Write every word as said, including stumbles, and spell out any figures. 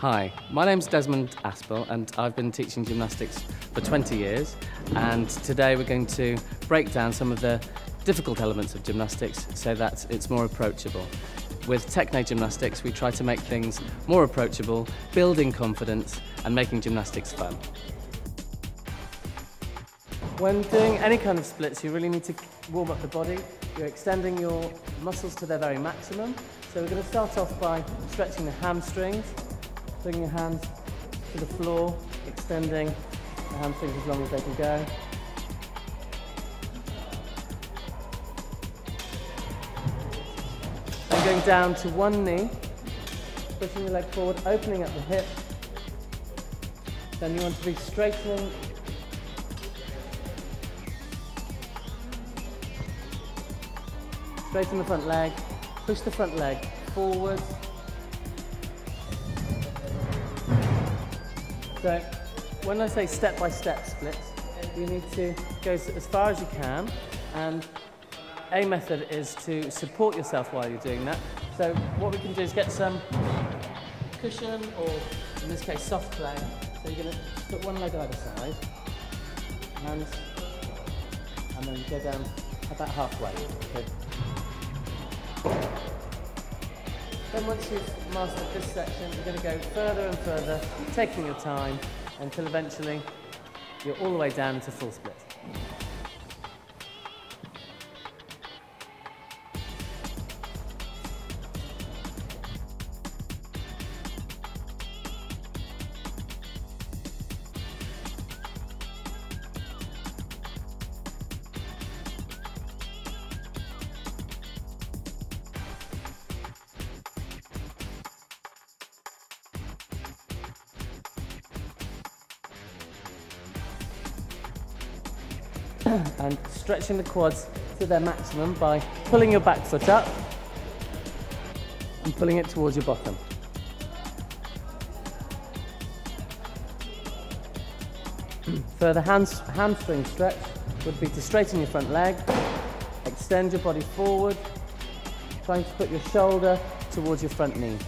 Hi, my name's Desmond Aspel and I've been teaching gymnastics for twenty years, and today we're going to break down some of the difficult elements of gymnastics so that it's more approachable. With Techno Gymnastics we try to make things more approachable, building confidence and making gymnastics fun. When doing any kind of splits you really need to warm up the body. You're extending your muscles to their very maximum. So we're going to start off by stretching the hamstrings. Bringing your hands to the floor, extending the hamstrings as long as they can go. And going down to one knee, pushing your leg forward, opening up the hip. Then you want to be straightening. Straighten the front leg, push the front leg forward. So, when I say step-by-step splits, you need to go as far as you can, and a method is to support yourself while you're doing that. So, what we can do is get some cushion, or in this case, soft play. So you're going to put one leg either side, hands, and then go down about halfway. Good. Then once you've mastered this section, you're going to go further and further, taking your time, until eventually you're all the way down to full split. And stretching the quads to their maximum by pulling your back foot up and pulling it towards your bottom. Further hands, hamstring stretch would be to straighten your front leg, extend your body forward, trying to put your shoulder towards your front knee.